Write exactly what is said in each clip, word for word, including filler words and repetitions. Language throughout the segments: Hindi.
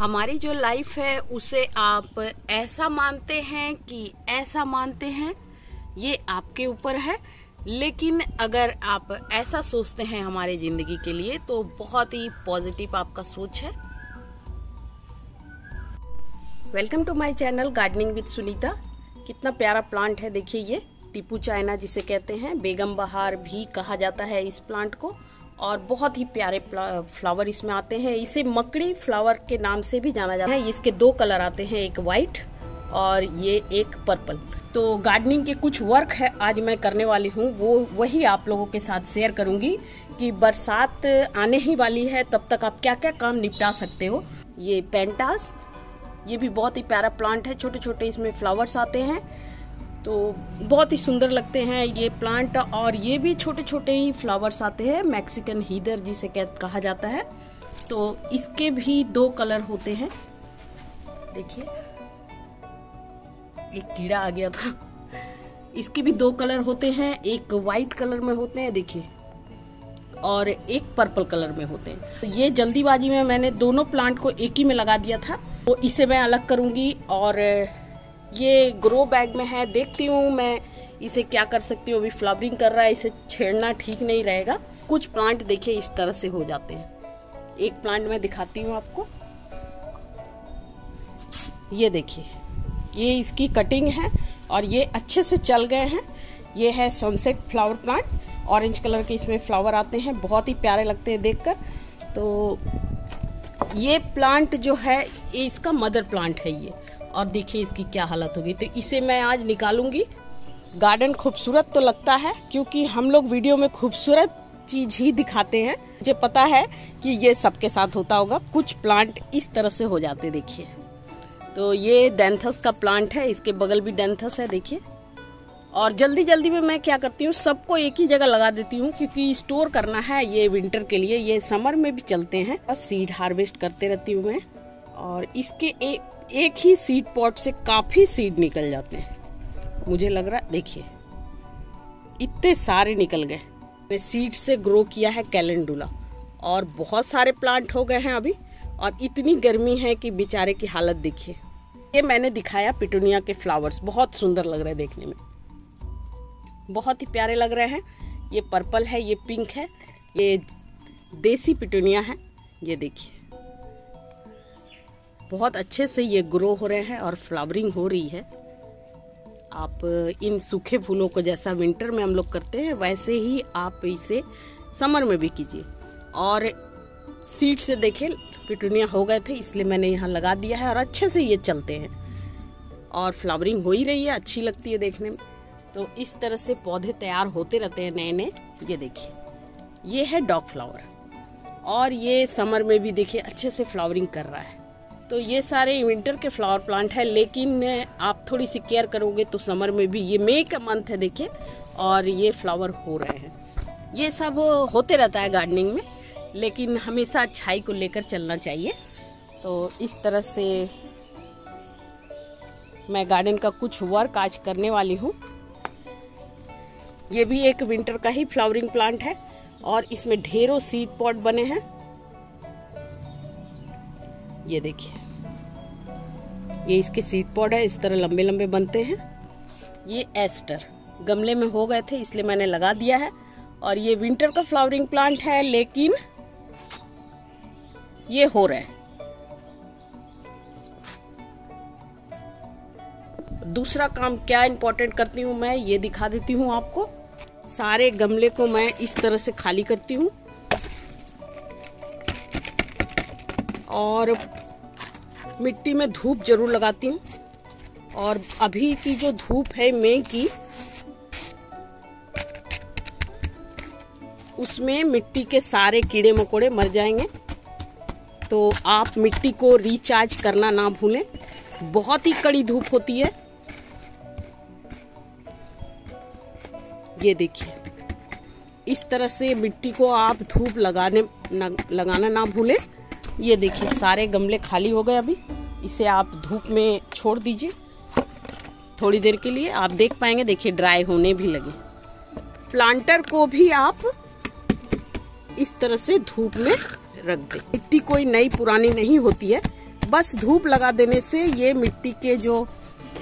हमारी जो लाइफ है उसे आप ऐसा मानते हैं कि ऐसा मानते हैं, ये आपके ऊपर है। लेकिन अगर आप ऐसा सोचते हैं हमारे जिंदगी के लिए तो बहुत ही पॉजिटिव आपका सोच है। Welcome to my channel gardening with Sunita. कितना प्यारा प्लांट है, देखिए ये टीपू चाइना जिसे कहते हैं, बेगम बहार भी कहा जाता है इस प्लांट को, और बहुत ही प्यारे फ्लावर इसमें आते हैं। इसे मकड़ी फ्लावर के नाम से भी जाना जाता है। इसके दो कलर आते हैं, एक वाइट और ये एक पर्पल। तो गार्डनिंग के कुछ वर्क है आज मैं करने वाली हूँ, वो वही आप लोगों के साथ शेयर करूँगी कि बरसात आने ही वाली है, तब तक आप क्या क्या काम निपटा सकते हो। ये पेंटास, ये भी बहुत ही प्यारा प्लांट है, छोटे छोटे इसमें फ्लावर्स आते हैं तो बहुत ही सुंदर लगते हैं ये प्लांट, और ये भी छोटे छोटे ही फ्लावर्स आते हैं। मैक्सिकन हीदर जिसे कहा जाता है, तो इसके भी दो कलर होते हैं। देखिए एक कीड़ा आ गया था। इसके भी दो कलर होते हैं, एक वाइट कलर में होते हैं देखिए, और एक पर्पल कलर में होते हैं। तो ये जल्दीबाजी में मैंने दोनों प्लांट को एक ही में लगा दिया था, तो इसे मैं अलग करूँगी और ये ग्रो बैग में है। देखती हूँ मैं इसे क्या कर सकती हूँ। अभी फ्लावरिंग कर रहा है, इसे छेड़ना ठीक नहीं रहेगा। कुछ प्लांट देखिए इस तरह से हो जाते हैं। एक प्लांट मैं दिखाती हूँ आपको, ये देखिए ये इसकी कटिंग है और ये अच्छे से चल गए हैं। ये है sunset flower plant, orange colour के इसमें फ्लावर आते हैं, बहुत ही प्यारे लगते हैं देखकर। तो ये प्लांट जो है इसका मदर प्लांट है ये, और देखिए इसकी क्या हालत होगी। तो इसे मैं आज निकालूंगी। गार्डन खूबसूरत तो लगता है क्योंकि हम लोग वीडियो में खूबसूरत चीज ही दिखाते हैं। मुझे पता है कि ये सबके साथ होता होगा, कुछ प्लांट इस तरह से हो जाते देखिए। तो ये डैंथस का प्लांट है, इसके बगल भी डैंथस है देखिए। और जल्दी जल्दी में मैं क्या करती हूँ, सबको एक ही जगह लगा देती हूँ क्योंकि स्टोर करना है, ये विंटर के लिए, ये समर में भी चलते हैं। और सीड हार्वेस्ट करते रहती हूँ मैं, और इसके एक एक ही सीड पॉट से काफी सीड निकल जाते हैं। मुझे लग रहा है देखिए इतने सारे निकल गए। सीड से ग्रो किया है कैलेंडुला, और बहुत सारे प्लांट हो गए हैं अभी। और इतनी गर्मी है कि बेचारे की हालत देखिए। ये मैंने दिखाया पिटूनिया के फ्लावर्स, बहुत सुंदर लग रहे देखने में, बहुत ही प्यारे लग रहे हैं। ये पर्पल है, ये पिंक है, ये देसी पिटूनिया है। ये देखिए बहुत अच्छे से ये ग्रो हो रहे हैं और फ्लावरिंग हो रही है। आप इन सूखे फूलों को जैसा विंटर में हम लोग करते हैं वैसे ही आप इसे समर में भी कीजिए। और सीड से देखें पिटूनिया हो गए थे, इसलिए मैंने यहाँ लगा दिया है, और अच्छे से ये चलते हैं और फ्लावरिंग हो ही रही है, अच्छी लगती है देखने में। तो इस तरह से पौधे तैयार होते रहते हैं नए नए। ये देखिए ये है डॉग फ्लावर, और ये समर में भी देखिए अच्छे से फ्लावरिंग कर रहा है। तो ये सारे विंटर के फ्लावर प्लांट है, लेकिन आप थोड़ी सी केयर करोगे तो समर में भी, ये मई का मंथ है देखिए, और ये फ्लावर हो रहे हैं। ये सब होते रहता है गार्डनिंग में, लेकिन हमेशा अच्छाई को लेकर चलना चाहिए। तो इस तरह से मैं गार्डन का कुछ वर्क आज करने वाली हूँ। ये भी एक विंटर का ही फ्लावरिंग प्लांट है, और इसमें ढेरों सीड पॉट बने हैं। ये देखिए ये इसके सीड पॉड है, इस तरह लंबे लंबे बनते हैं। ये एस्टर गमले में हो गए थे, इसलिए मैंने लगा दिया है, और ये विंटर का फ्लावरिंग प्लांट है, लेकिन ये हो रहा है। दूसरा काम क्या इंपॉर्टेंट करती हूँ मैं, ये दिखा देती हूँ आपको। सारे गमले को मैं इस तरह से खाली करती हूँ, और मिट्टी में धूप जरूर लगाती हूँ। और अभी की जो धूप है मई की, उसमें मिट्टी के सारे कीड़े मकोड़े मर जाएंगे। तो आप मिट्टी को रिचार्ज करना ना भूलें, बहुत ही कड़ी धूप होती है। ये देखिए इस तरह से मिट्टी को आप धूप लगाने न, लगाना ना भूलें। ये देखिए सारे गमले खाली हो गए, अभी इसे आप धूप में छोड़ दीजिए थोड़ी देर के लिए, आप देख पाएंगे देखिए ड्राई होने भी लगे। प्लांटर को भी आप इस तरह से धूप में रख दें। मिट्टी कोई नई पुरानी नहीं होती है, बस धूप लगा देने से ये मिट्टी के जो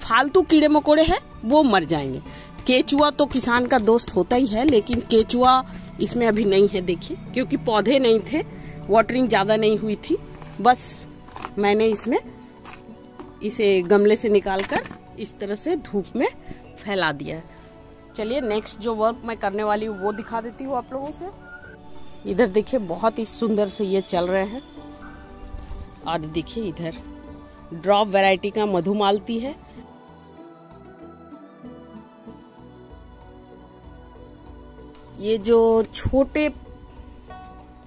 फालतू कीड़े मकोड़े हैं वो मर जाएंगे। केचुआ तो किसान का दोस्त होता ही है, लेकिन केचुआ इसमें अभी नहीं है। देखिए, क्योंकि पौधे नहीं थे, वाटरिंग ज़्यादा नहीं हुई थी, बस मैंने इसमें इसे गमले से निकालकर इस तरह से धूप में फैला दिया है। चलिए नेक्स्ट जो वर्क मैं करने वाली हूँ वो दिखा देती हूँ आप लोगों से। इधर देखिए बहुत ही सुंदर से ये चल रहे हैं। और देखिए इधर ड्रॉप वैरायटी का मधुमालती है। ये जो छोटे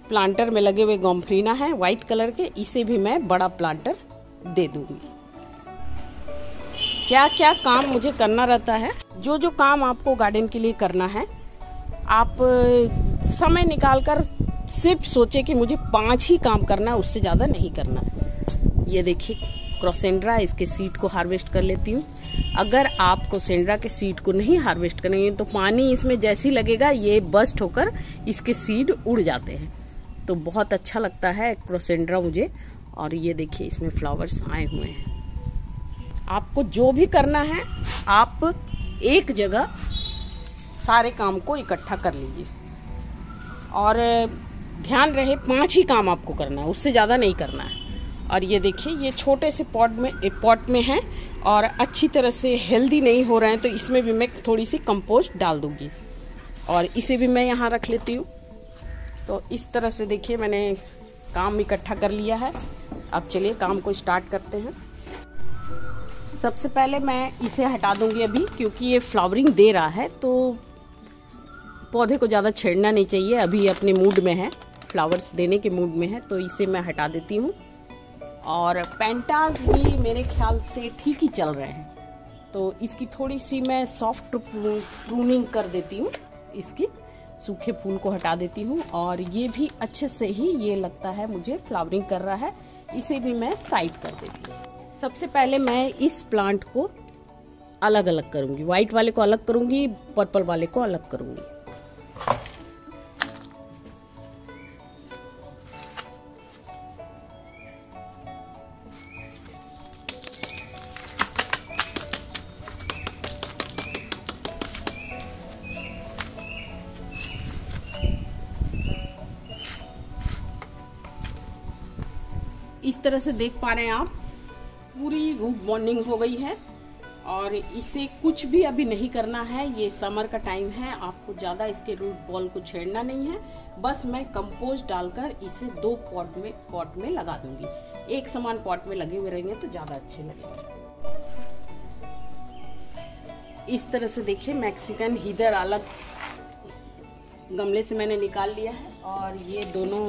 प्लांटर में लगे हुए गोम्फ्रीना है वाइट कलर के, इसे भी मैं बड़ा प्लांटर दे दूंगी। क्या क्या काम मुझे करना रहता है, जो जो काम आपको गार्डन के लिए करना है, आप समय निकालकर सिर्फ सोचे कि मुझे पांच ही काम करना है, उससे ज़्यादा नहीं करना है। ये देखिए क्रॉसेंड्रा, इसके सीड को हार्वेस्ट कर लेती हूँ। अगर आप क्रॉसेंड्रा के सीड को नहीं हार्वेस्ट करेंगे तो पानी इसमें जैसे ही लगेगा ये बस्ट होकर इसके सीड उड़ जाते हैं, तो बहुत अच्छा लगता है क्रॉसेंड्रा मुझे। और ये देखिए इसमें फ्लावर्स आए हुए हैं। आपको जो भी करना है आप एक जगह सारे काम को इकट्ठा कर लीजिए, और ध्यान रहे पांच ही काम आपको करना है, उससे ज़्यादा नहीं करना है। और ये देखिए ये छोटे से पॉट में पॉट में है और अच्छी तरह से हेल्दी नहीं हो रहे हैं, तो इसमें भी मैं थोड़ी सी कंपोस्ट डाल दूंगी और इसे भी मैं यहाँ रख लेती हूँ। तो इस तरह से देखिए मैंने काम इकट्ठा कर लिया है। अब चलिए काम को स्टार्ट करते हैं। सबसे पहले मैं इसे हटा दूंगी अभी, क्योंकि ये फ्लावरिंग दे रहा है तो पौधे को ज़्यादा छेड़ना नहीं चाहिए। अभी अपने मूड में है, फ्लावर्स देने के मूड में है, तो इसे मैं हटा देती हूँ। और पेंटास भी मेरे ख्याल से ठीक ही चल रहे हैं, तो इसकी थोड़ी सी मैं सॉफ्ट प्रूनिंग कर देती हूँ, इसकी सूखे फूल को हटा देती हूँ। और ये भी अच्छे से ही ये लगता है मुझे फ्लावरिंग कर रहा है, इसे भी मैं साइड कर देती हूँ। सबसे पहले मैं इस प्लांट को अलग अलग करूंगी, व्हाइट वाले को अलग करूंगी, पर्पल वाले को अलग करूंगी। इस तरह से देख पा रहे हैं आप, पूरी रूट बॉन्डिंग हो गई है। और इसे कुछ भी अभी नहीं करना है, ये समर का टाइम है, आपको ज़्यादा इसके रूट बॉल को छेड़ना नहीं है। बस मैं कंपोस्ट डालकर इसे दो पॉट में पॉट में लगा दूंगी। एक समान पॉट में लगे हुए रहेंगे तो ज़्यादा अच्छे लगेंगे। इस तरह से देखिए मैक्सिकन हीदर अलग गमले से मैंने निकाल लिया है और ये दोनों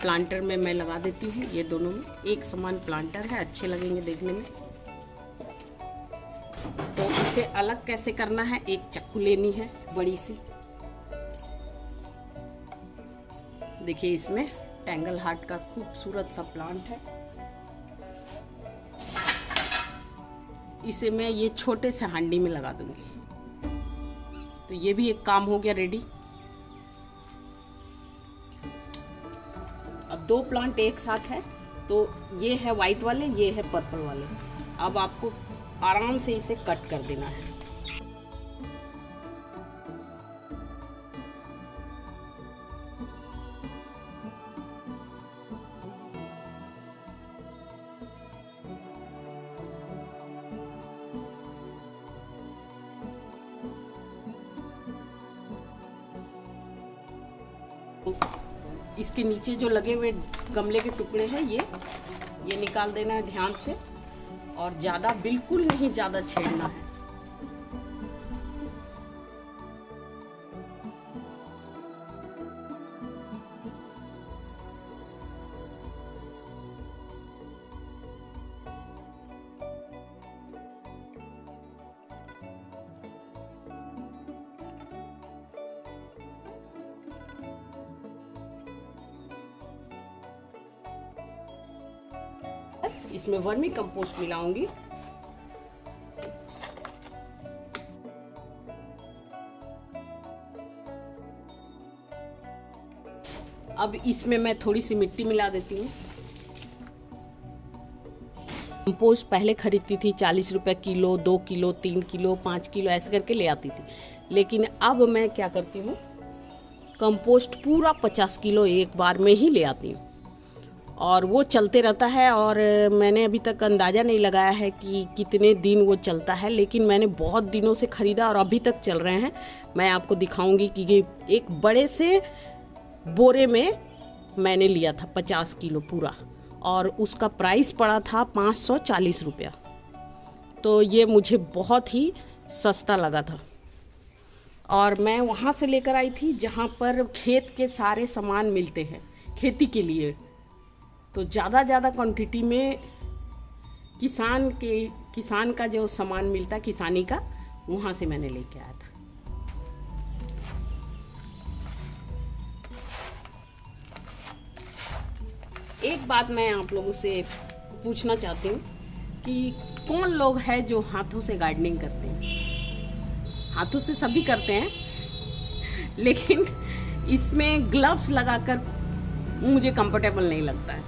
प्लांटर में मैं लगा देती हूँ। ये दोनों में एक समान प्लांटर है, अच्छे लगेंगे देखने में। तो इसे अलग कैसे करना है, एक चाकू लेनी है बड़ी सी। देखिए इसमें टैंगल हार्ट का खूबसूरत सा प्लांट है, इसे मैं ये छोटे से हांडी में लगा दूंगी। तो ये भी एक काम हो गया रेडी। दो प्लांट एक साथ है, तो ये है वाइट वाले, ये है पर्पल वाले। अब आपको आराम से इसे कट कर देना है। इसके नीचे जो लगे हुए गमले के टुकड़े हैं ये ये निकाल देना है ध्यान से, और ज़्यादा बिल्कुल नहीं ज़्यादा छेड़ना है। इसमें वर्मी कंपोस्ट मिलाऊंगी। अब इसमें मैं थोड़ी सी मिट्टी मिला देती हूँ। कंपोस्ट पहले खरीदती थी चालीस रुपये किलो, दो किलो, तीन किलो, पाँच किलो ऐसे करके ले आती थी। लेकिन अब मैं क्या करती हूँ, कंपोस्ट पूरा पचास किलो एक बार में ही ले आती हूँ और वो चलते रहता है। और मैंने अभी तक अंदाज़ा नहीं लगाया है कि कितने दिन वो चलता है, लेकिन मैंने बहुत दिनों से ख़रीदा और अभी तक चल रहे हैं। मैं आपको दिखाऊंगी कि ये एक बड़े से बोरे में मैंने लिया था पचास किलो पूरा और उसका प्राइस पड़ा था पाँच सौ चालीस रुपया। तो ये मुझे बहुत ही सस्ता लगा था और मैं वहाँ से लेकर आई थी जहाँ पर खेत के सारे सामान मिलते हैं खेती के लिए। तो ज़्यादा ज़्यादा क्वांटिटी में किसान के किसान का जो सामान मिलता है किसानी का, वहाँ से मैंने लेके आया था। एक बात मैं आप लोगों से पूछना चाहती हूँ कि कौन लोग हैं जो हाथों से गार्डनिंग करते हैं? हाथों से सभी करते हैं, लेकिन इसमें ग्लव्स लगाकर मुझे कंफर्टेबल नहीं लगता है,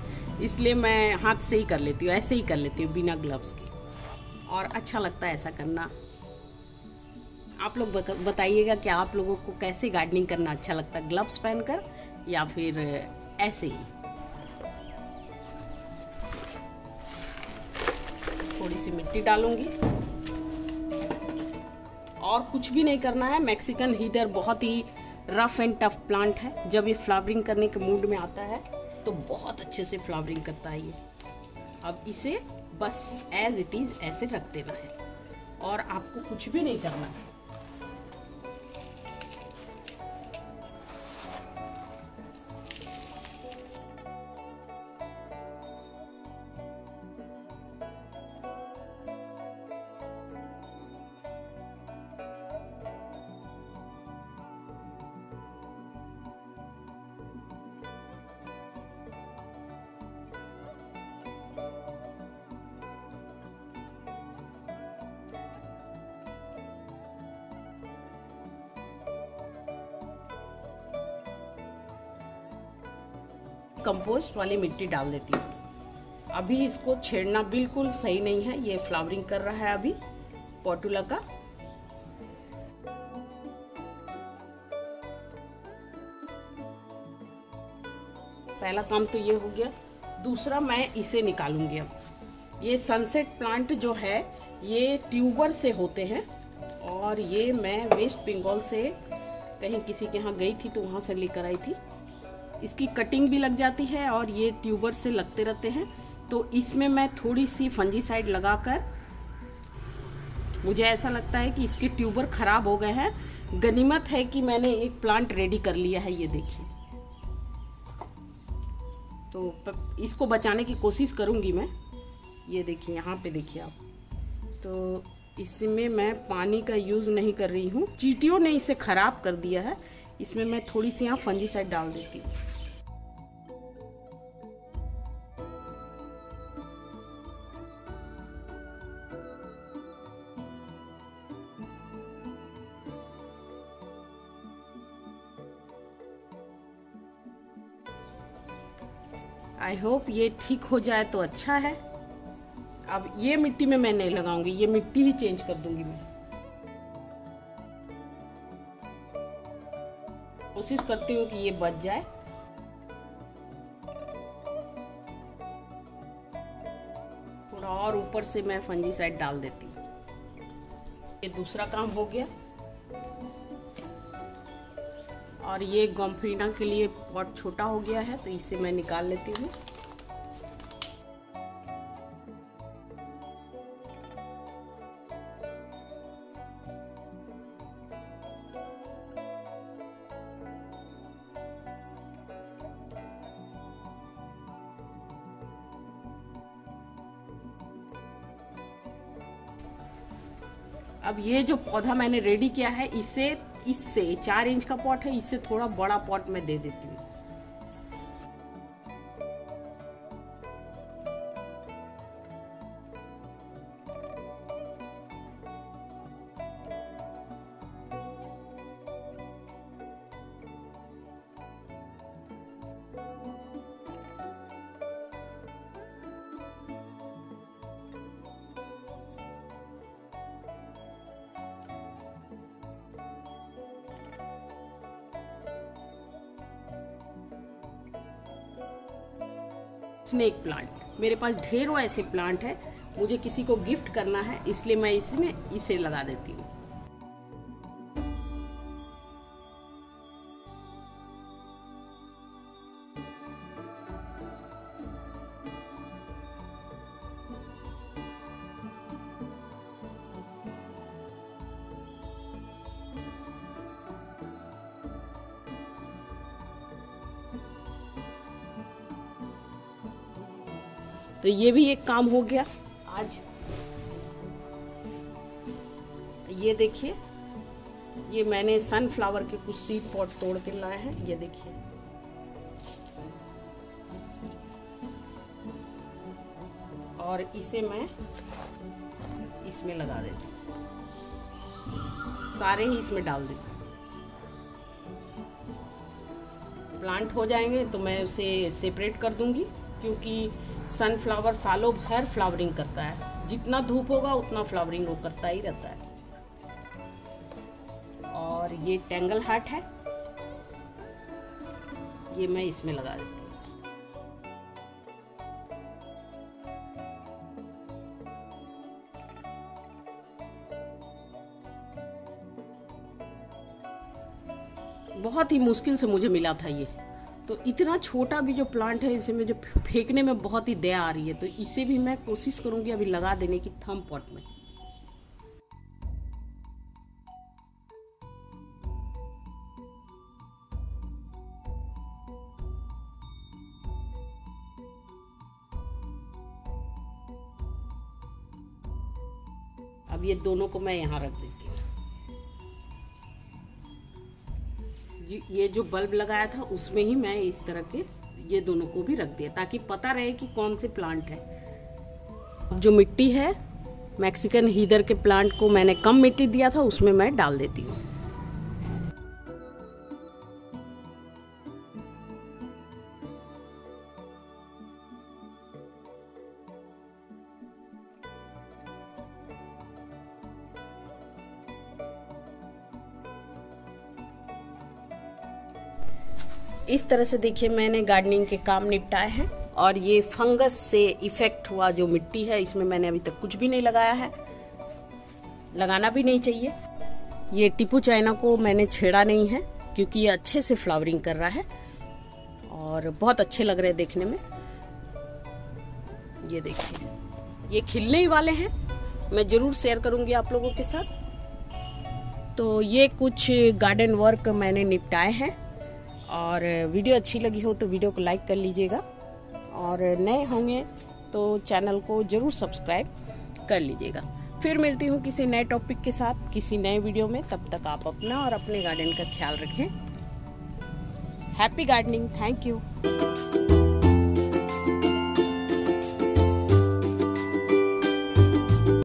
इसलिए मैं हाथ से ही कर लेती हूँ, ऐसे ही कर लेती हूँ बिना ग्लव्स के, और अच्छा लगता है ऐसा करना। आप लोग बताइएगा कि आप लोगों को कैसे गार्डनिंग करना अच्छा लगता है, ग्लव्स पहनकर या फिर ऐसे ही। थोड़ी सी मिट्टी डालूंगी और कुछ भी नहीं करना है। मैक्सिकन हीदर बहुत ही रफ एंड टफ प्लांट है, जब ये फ्लावरिंग करने के मूड में आता है तो बहुत अच्छे से फ्लावरिंग करता है ये। अब इसे बस एज इट इज ऐसे रख देना है और आपको कुछ भी नहीं करना है। कंपोस्ट वाली मिट्टी डाल देती हूँ। अभी इसको छेड़ना बिल्कुल सही नहीं है, ये फ्लावरिंग कर रहा है अभी पॉटुला का। पहला काम तो ये हो गया। दूसरा, मैं इसे निकालूंगी अब। ये सनसेट प्लांट जो है ये ट्यूबर से होते हैं और ये मैं वेस्ट बंगाल से कहीं किसी के यहाँ गई थी तो वहाँ से लेकर आई थी। इसकी कटिंग भी लग जाती है और ये ट्यूबर से लगते रहते हैं। तो इसमें मैं थोड़ी सी फंजीसाइड लगाकर, मुझे ऐसा लगता है कि इसके ट्यूबर खराब हो गए हैं, गनीमत है कि मैंने एक प्लांट रेडी कर लिया है। ये देखिए, तो इसको बचाने की कोशिश करूंगी मैं। ये देखिए, यहाँ पे देखिए आप, तो इसमें मैं पानी का यूज़ नहीं कर रही हूँ, चींटियों ने इसे खराब कर दिया है। इसमें मैं थोड़ी सी यहाँ फंजीसाइड डाल देती हूँ। आई होप ये ठीक हो जाए तो अच्छा है। अब ये मिट्टी में मैं नहीं लगाऊंगी, ये मिट्टी ही चेंज कर दूंगी मैं। कोशिश करती हूँ कि ये बच जाए। थोड़ा और ऊपर से मैं फंजीसाइड डाल देती हूँ। ये दूसरा काम हो गया। और ये गोम्फ्रीना के लिए पॉट छोटा हो गया है तो इसे मैं निकाल लेती हूँ। अब ये जो पौधा मैंने रेडी किया है इसे इससे चार इंच का पॉट है, इससे थोड़ा बड़ा पॉट मैं दे देती हूँ। Snake plant. मेरे पास ढेरों ऐसे प्लांट है, मुझे किसी को गिफ्ट करना है इसलिए मैं इसमें इसे लगा देती हूँ। तो ये भी एक काम हो गया आज। ये देखिए, ये मैंने सनफ्लावर के कुछ सीड पॉट तोड़ के लाए हैं। ये देखिए, और इसे मैं इसमें लगा देती हूँ, सारे ही इसमें डाल देती हूँ। प्लांट हो जाएंगे तो मैं उसे सेपरेट कर दूंगी, क्योंकि सनफ्लावर सालों भर फ्लावरिंग करता है, जितना धूप होगा उतना फ्लावरिंग वो करता ही रहता है। और ये टैंगल हार्ट है, ये मैं इसमें लगा देती हूँ। बहुत ही मुश्किल से मुझे मिला था ये, तो इतना छोटा भी जो प्लांट है इसे मुझे फेंकने में बहुत ही दया आ रही है, तो इसे भी मैं कोशिश करूंगी अभी लगा देने की थंब पॉट में। अब ये दोनों को मैं यहाँ रख देती हूँ। ये जो बल्ब लगाया था उसमें ही मैं इस तरह के ये दोनों को भी रख दिया, ताकि पता रहे कि कौन से प्लांट है। जो मिट्टी है मैक्सिकन हीदर के प्लांट को मैंने कम मिट्टी दिया था, उसमें मैं डाल देती हूँ। इस तरह से देखिए मैंने गार्डनिंग के काम निपटाए हैं, और ये फंगस से इफेक्ट हुआ जो मिट्टी है इसमें मैंने अभी तक कुछ भी नहीं लगाया है, लगाना भी नहीं चाहिए। ये टीपू चाइना को मैंने छेड़ा नहीं है, क्योंकि ये अच्छे से फ्लावरिंग कर रहा है और बहुत अच्छे लग रहे हैं देखने में। ये देखिए, ये खिलने ही वाले हैं, मैं ज़रूर शेयर करूँगी आप लोगों के साथ। तो ये कुछ गार्डन वर्क मैंने निपटाए हैं, और वीडियो अच्छी लगी हो तो वीडियो को लाइक कर लीजिएगा, और नए होंगे तो चैनल को ज़रूर सब्सक्राइब कर लीजिएगा। फिर मिलती हूँ किसी नए टॉपिक के साथ किसी नए वीडियो में। तब तक आप अपना और अपने गार्डन का ख्याल रखें। Happy gardening. Thank you.